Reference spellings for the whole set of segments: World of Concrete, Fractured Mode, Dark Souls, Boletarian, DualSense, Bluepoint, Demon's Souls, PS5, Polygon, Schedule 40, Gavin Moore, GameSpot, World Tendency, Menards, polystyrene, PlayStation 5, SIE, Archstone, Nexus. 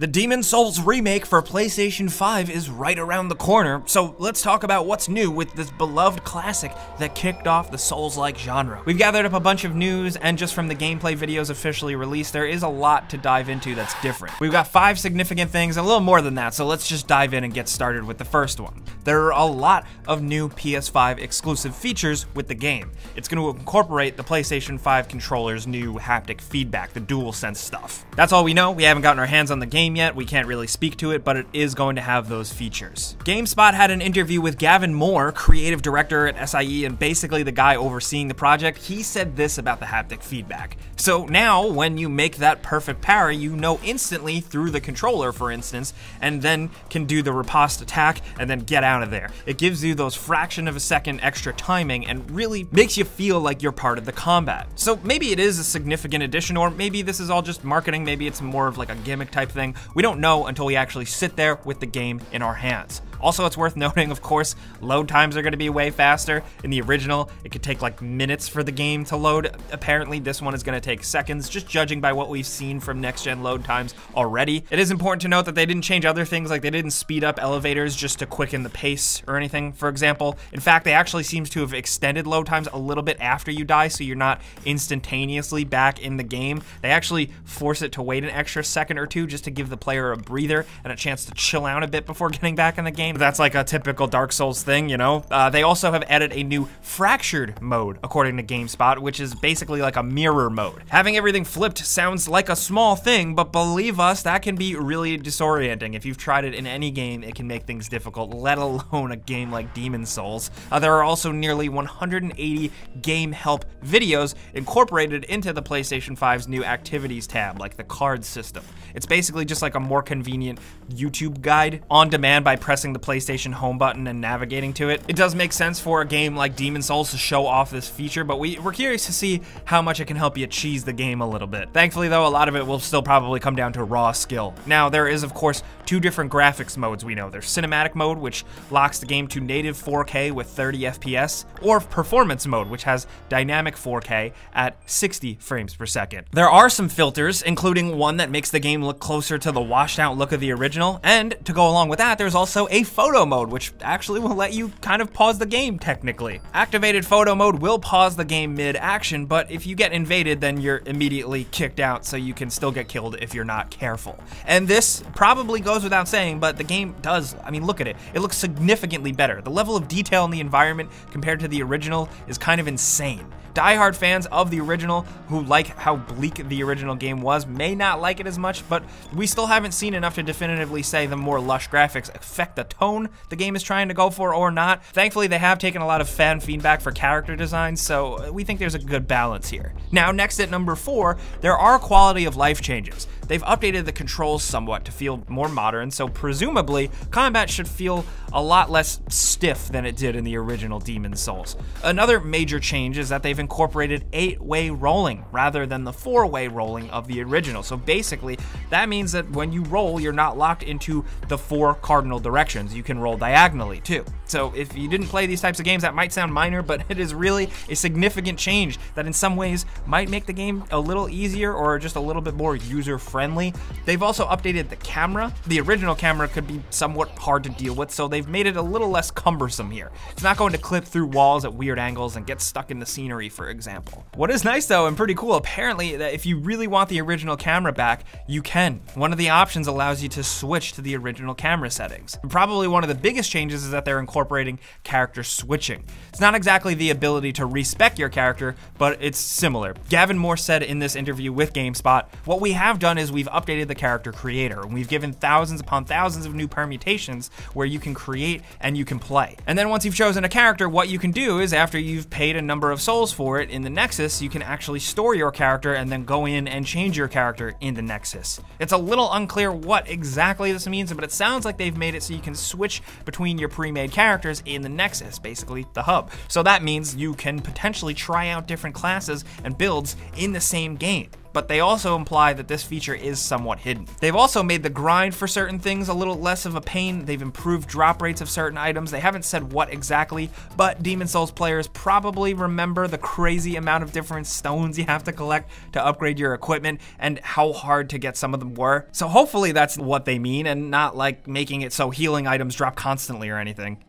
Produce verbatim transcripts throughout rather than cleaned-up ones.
The Demon's Souls remake for PlayStation five is right around the corner, so let's talk about what's new with this beloved classic that kicked off the Souls-like genre. We've gathered up a bunch of news, and just from the gameplay videos officially released, there is a lot to dive into that's different. We've got five significant things, a little more than that, so let's just dive in and get started with the first one. There are a lot of new P S five exclusive features with the game. It's going to incorporate the PlayStation five controller's new haptic feedback, the DualSense stuff. That's all we know. We haven't gotten our hands on the game yet, we can't really speak to it, but it is going to have those features. GameSpot had an interview with Gavin Moore, creative director at S I E and basically the guy overseeing the project. He said this about the haptic feedback. So now when you make that perfect parry, you know instantly through the controller, for instance, and then can do the riposte attack and then get out of there. It gives you those fraction of a second extra timing and really makes you feel like you're part of the combat. So maybe it is a significant addition, or maybe this is all just marketing, maybe it's more of like a gimmick type thing. We don't know until we actually sit there with the game in our hands. Also, it's worth noting, of course, load times are going to be way faster. In the original, it could take like minutes for the game to load. Apparently, this one is going to take seconds, just judging by what we've seen from next-gen load times already. It is important to note that they didn't change other things, like they didn't speed up elevators just to quicken the pace or anything, for example. In fact, they actually seem to have extended load times a little bit after you die, so you're not instantaneously back in the game. They actually force it to wait an extra second or two just to give the player a breather and a chance to chill out a bit before getting back in the game. That's like a typical Dark Souls thing, you know? Uh, they also have added a new fractured mode, according to GameSpot, which is basically like a mirror mode. Having everything flipped sounds like a small thing, but believe us, that can be really disorienting. If you've tried it in any game, it can make things difficult, let alone a game like Demon's Souls. Uh, there are also nearly one hundred eighty game help videos incorporated into the PlayStation five's new activities tab, like the card system. It's basically just like a more convenient YouTube guide on demand by pressing the the PlayStation home button and navigating to it. It does make sense for a game like Demon's Souls to show off this feature, but we, we're curious to see how much it can help you cheese the game a little bit. Thankfully though, a lot of it will still probably come down to raw skill. Now there is of course two different graphics modes we know. There's cinematic mode, which locks the game to native four K with thirty F P S, or performance mode, which has dynamic four K at sixty frames per second. There are some filters, including one that makes the game look closer to the washed out look of the original, and to go along with that, there's also a photo mode, which actually will let you kind of pause the game technically. Activated photo mode will pause the game mid-action, but if you get invaded, then you're immediately kicked out, so you can still get killed if you're not careful. And this probably goes without saying, but the game does, I mean, look at it. It looks significantly better. The level of detail in the environment compared to the original is kind of insane. Die-hard fans of the original who like how bleak the original game was may not like it as much, but we still haven't seen enough to definitively say the more lush graphics affect the tone the game is trying to go for or not. Thankfully, they have taken a lot of fan feedback for character design, so we think there's a good balance here. Now, next at number four, there are quality of life changes. They've updated the controls somewhat to feel more modern, so presumably, combat should feel a lot less stiff than it did in the original Demon's Souls. Another major change is that they've incorporated eight-way rolling rather than the four-way rolling of the original. So basically, that means that when you roll, you're not locked into the four cardinal directions. You can roll diagonally too. So if you didn't play these types of games, that might sound minor, but it is really a significant change that in some ways might make the game a little easier or just a little bit more user-friendly. They've also updated the camera. The original camera could be somewhat hard to deal with, so they've made it a little less cumbersome here. It's not going to clip through walls at weird angles and get stuck in the scenery, for example. What is nice though and pretty cool, apparently, that if you really want the original camera back, you can. One of the options allows you to switch to the original camera settings. Probably one of the biggest changes is that they're incorporating incorporating character switching. It's not exactly the ability to respec your character, but it's similar. Gavin Moore said in this interview with GameSpot, "What we have done is we've updated the character creator, and we've given thousands upon thousands of new permutations where you can create and you can play. And then once you've chosen a character, what you can do is after you've paid a number of souls for it in the Nexus, you can actually store your character and then go in and change your character in the Nexus." It's a little unclear what exactly this means, but it sounds like they've made it so you can switch between your pre-made characters characters in the Nexus, basically the hub. So that means you can potentially try out different classes and builds in the same game. but they also imply that this feature is somewhat hidden. They've also made the grind for certain things a little less of a pain. They've improved drop rates of certain items. They haven't said what exactly, but Demon's Souls players probably remember the crazy amount of different stones you have to collect to upgrade your equipment and how hard to get some of them were. So hopefully that's what they mean and not like making it so healing items drop constantly or anything.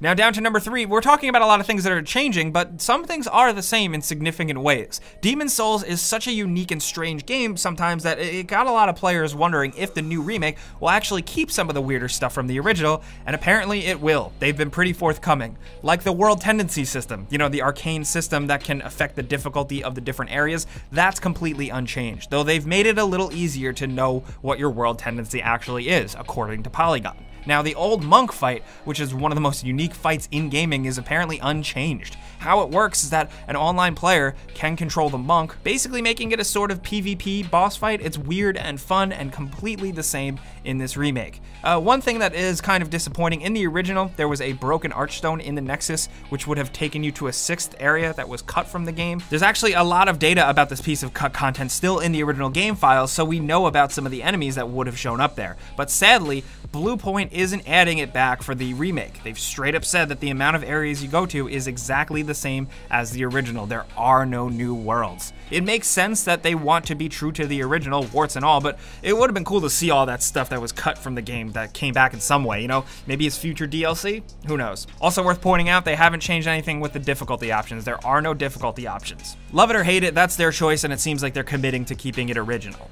Now down to number three, we're talking about a lot of things that are changing, but some things are the same in significant ways. Demon's Souls is such a unique and strange game sometimes that it got a lot of players wondering if the new remake will actually keep some of the weirder stuff from the original, and apparently it will. They've been pretty forthcoming. Like the World Tendency system, you know, the arcane system that can affect the difficulty of the different areas, that's completely unchanged, though they've made it a little easier to know what your World Tendency actually is, according to Polygon. Now, the old monk fight, which is one of the most unique fights in gaming, is apparently unchanged. How it works is that an online player can control the monk, basically making it a sort of PvP boss fight. It's weird and fun and completely the same in this remake. Uh, one thing that is kind of disappointing, in the original, there was a broken archstone in the Nexus, which would have taken you to a sixth area that was cut from the game. There's actually a lot of data about this piece of cut content still in the original game files, so we know about some of the enemies that would have shown up there. But sadly, Bluepoint isn't adding it back for the remake. They've straight up said that the amount of areas you go to is exactly the same as the original. There are no new worlds. It makes sense that they want to be true to the original, warts and all, but it would have been cool to see all that stuff that was cut from the game that came back in some way, you know? Maybe it's future D L C? Who knows? Also worth pointing out, they haven't changed anything with the difficulty options. There are no difficulty options. Love it or hate it, that's their choice, and it seems like they're committing to keeping it original.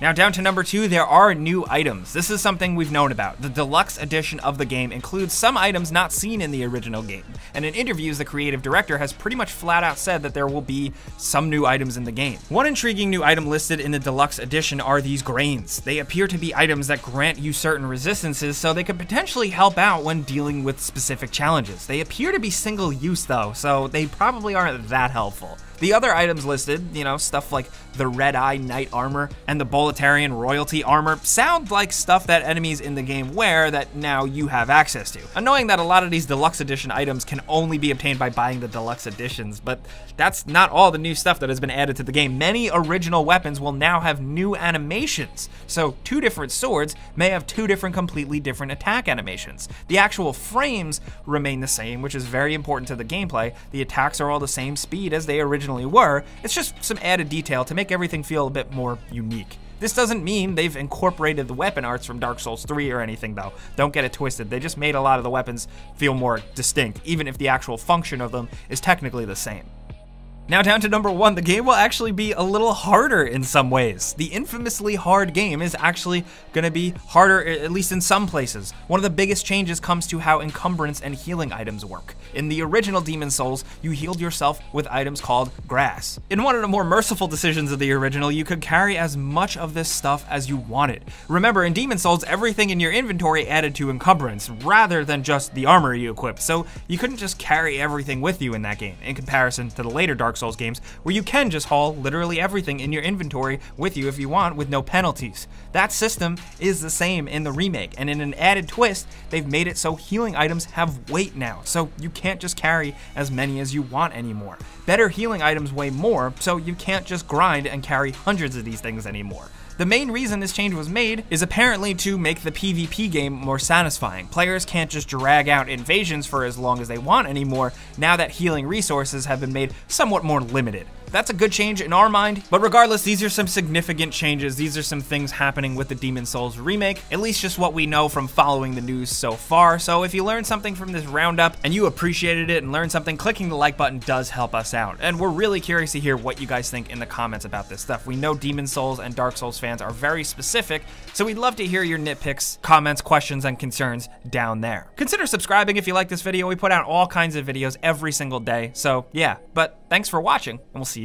Now down to number two, there are new items. This is something we've known about. The deluxe edition of the game includes some items not seen in the original game. And in interviews, the creative director has pretty much flat out said that there will be some new items in the game. One intriguing new item listed in the deluxe edition are these grains. They appear to be items that grant you certain resistances, so they could potentially help out when dealing with specific challenges. They appear to be single use though, so they probably aren't that helpful. The other items listed, you know, stuff like the Red Eye Knight armor and the Boletarian royalty armor, sound like stuff that enemies in the game wear that now you have access to. Annoying that a lot of these deluxe edition items can only be obtained by buying the deluxe editions, but that's not all the new stuff that has been added to the game. Many original weapons will now have new animations, so two different swords may have two different completely different attack animations. The actual frames remain the same, which is very important to the gameplay. The attacks are all the same speed as they originally were, it's just some added detail to make everything feel a bit more unique. This doesn't mean they've incorporated the weapon arts from Dark Souls three or anything though. Don't get it twisted, they just made a lot of the weapons feel more distinct, even if the actual function of them is technically the same. Now down to number one, the game will actually be a little harder in some ways. The infamously hard game is actually gonna be harder, at least in some places. One of the biggest changes comes to how encumbrance and healing items work. In the original Demon's Souls, you healed yourself with items called grass. In one of the more merciful decisions of the original, you could carry as much of this stuff as you wanted. Remember, in Demon's Souls, everything in your inventory added to encumbrance, rather than just the armor you equipped, so you couldn't just carry everything with you in that game, in comparison to the later Dark Souls. Dark Souls games where you can just haul literally everything in your inventory with you if you want with no penalties. That system is the same in the remake, and in an added twist, they've made it so healing items have weight now, so you can't just carry as many as you want anymore. Better healing items weigh more, so you can't just grind and carry hundreds of these things anymore. The main reason this change was made is apparently to make the PvP game more satisfying. Players can't just drag out invasions for as long as they want anymore now that healing resources have been made somewhat more limited. That's a good change in our mind, but regardless, these are some significant changes. These are some things happening with the Demon's Souls remake, at least just what we know from following the news so far. So if you learned something from this roundup and you appreciated it and learned something, clicking the like button does help us out. And we're really curious to hear what you guys think in the comments about this stuff. We know Demon's Souls and Dark Souls fans are very specific, so we'd love to hear your nitpicks, comments, questions, and concerns down there. Consider subscribing if you like this video. We put out all kinds of videos every single day, so yeah, but thanks for watching, and we'll see